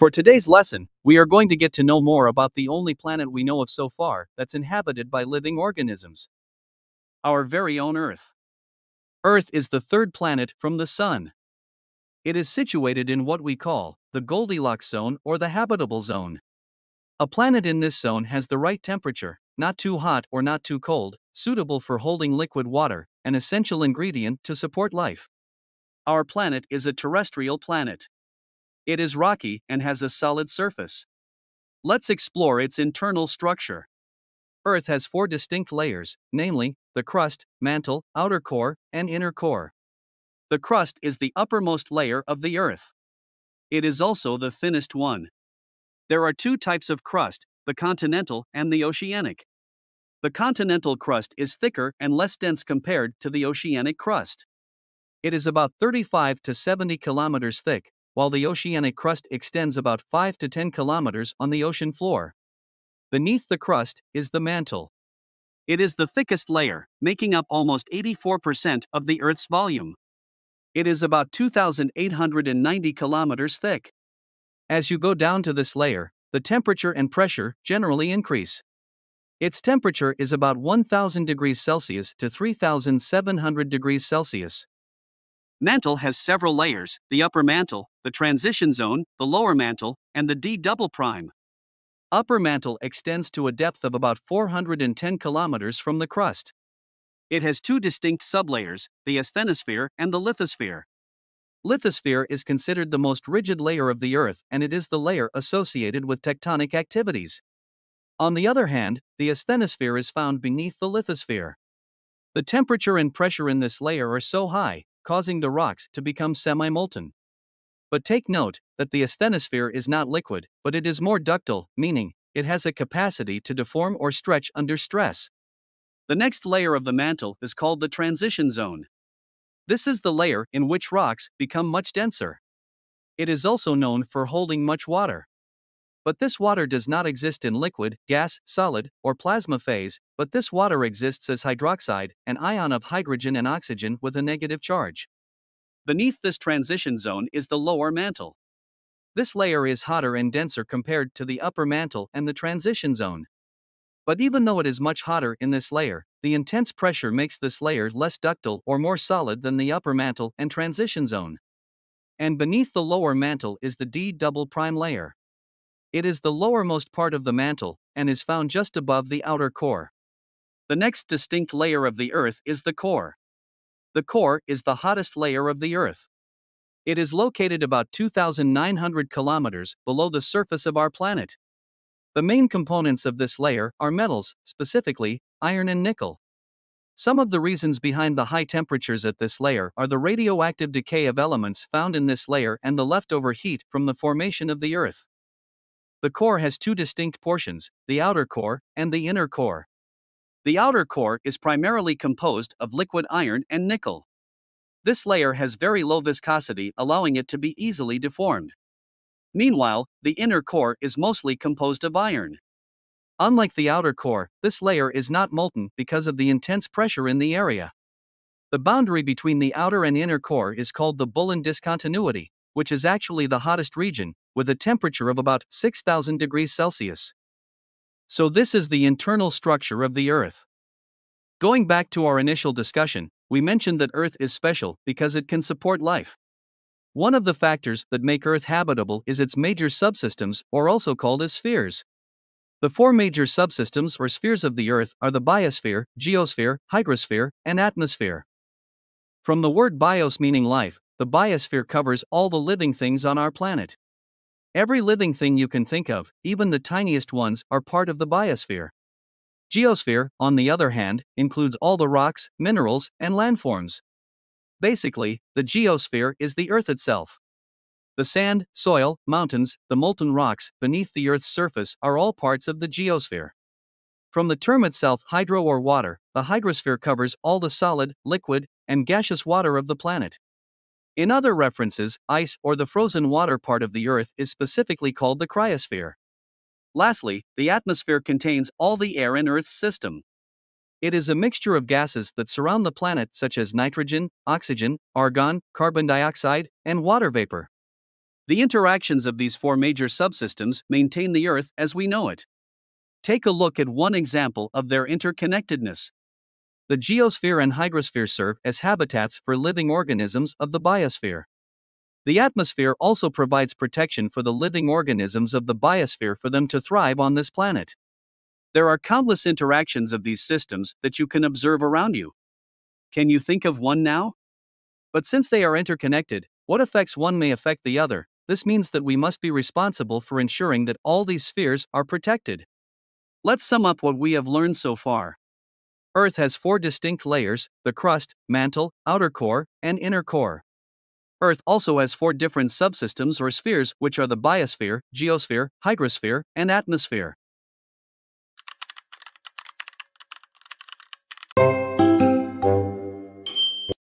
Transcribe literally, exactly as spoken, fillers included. For today's lesson, we are going to get to know more about the only planet we know of so far that's inhabited by living organisms. Our very own Earth. Earth is the third planet from the Sun. It is situated in what we call the Goldilocks zone or the habitable zone. A planet in this zone has the right temperature, not too hot or not too cold, suitable for holding liquid water, an essential ingredient to support life. Our planet is a terrestrial planet. It is rocky and has a solid surface. Let's explore its internal structure. Earth has four distinct layers, namely, the crust, mantle, outer core, and inner core. The crust is the uppermost layer of the Earth. It is also the thinnest one. There are two types of crust, the continental and the oceanic. The continental crust is thicker and less dense compared to the oceanic crust. It is about thirty-five to seventy kilometers thick, while the oceanic crust extends about five to ten kilometers on the ocean floor. Beneath the crust is the mantle. It is the thickest layer, making up almost eighty-four percent of the Earth's volume. It is about two thousand eight hundred ninety kilometers thick. As you go down to this layer, the temperature and pressure generally increase. Its temperature is about one thousand degrees Celsius to three thousand seven hundred degrees Celsius. Mantle has several layers, the upper mantle, the transition zone, the lower mantle, and the D double prime. Upper mantle extends to a depth of about four hundred ten kilometers from the crust. It has two distinct sublayers, the asthenosphere and the lithosphere. Lithosphere is considered the most rigid layer of the Earth, and it is the layer associated with tectonic activities. On the other hand, the asthenosphere is found beneath the lithosphere. The temperature and pressure in this layer are so high, causing the rocks to become semi-molten. But take note that the asthenosphere is not liquid, but it is more ductile, meaning it has a capacity to deform or stretch under stress. The next layer of the mantle is called the transition zone. This is the layer in which rocks become much denser. It is also known for holding much water. But this water does not exist in liquid, gas, solid, or plasma phase, but this water exists as hydroxide, an ion of hydrogen and oxygen with a negative charge. Beneath this transition zone is the lower mantle. This layer is hotter and denser compared to the upper mantle and the transition zone. But even though it is much hotter in this layer, the intense pressure makes this layer less ductile or more solid than the upper mantle and transition zone. And beneath the lower mantle is the D double prime layer. It is the lowermost part of the mantle and is found just above the outer core. The next distinct layer of the Earth is the core. The core is the hottest layer of the Earth. It is located about two thousand nine hundred kilometers below the surface of our planet. The main components of this layer are metals, specifically iron and nickel. Some of the reasons behind the high temperatures at this layer are the radioactive decay of elements found in this layer and the leftover heat from the formation of the Earth. The core has two distinct portions, the outer core and the inner core. The outer core is primarily composed of liquid iron and nickel. This layer has very low viscosity, allowing it to be easily deformed. Meanwhile, the inner core is mostly composed of iron. Unlike the outer core, this layer is not molten because of the intense pressure in the area. The boundary between the outer and inner core is called the Bullen discontinuity, which is actually the hottest region, with a temperature of about six thousand degrees Celsius. So this is the internal structure of the Earth. Going back to our initial discussion, we mentioned that Earth is special because it can support life. One of the factors that make Earth habitable is its major subsystems, or also called as spheres. The four major subsystems or spheres of the Earth are the biosphere, geosphere, hydrosphere, and atmosphere. From the word bios meaning life, the biosphere covers all the living things on our planet. Every living thing you can think of, even the tiniest ones, are part of the biosphere. Geosphere, on the other hand, includes all the rocks, minerals, and landforms. Basically, the geosphere is the Earth itself. The sand, soil, mountains, the molten rocks beneath the Earth's surface are all parts of the geosphere. From the term itself, hydro or water, the hydrosphere covers all the solid, liquid, and gaseous water of the planet. In other references, ice or the frozen water part of the Earth is specifically called the cryosphere. Lastly, the atmosphere contains all the air in Earth's system. It is a mixture of gases that surround the planet, such as nitrogen, oxygen, argon, carbon dioxide, and water vapor. The interactions of these four major subsystems maintain the Earth as we know it. Take a look at one example of their interconnectedness. The geosphere and hydrosphere serve as habitats for living organisms of the biosphere. The atmosphere also provides protection for the living organisms of the biosphere for them to thrive on this planet. There are countless interactions of these systems that you can observe around you. Can you think of one now? But since they are interconnected, what affects one may affect the other. This means that we must be responsible for ensuring that all these spheres are protected. Let's sum up what we have learned so far. Earth has four distinct layers: the crust, mantle, outer core, and inner core. Earth also has four different subsystems or spheres, which are the biosphere, geosphere, hydrosphere, and atmosphere.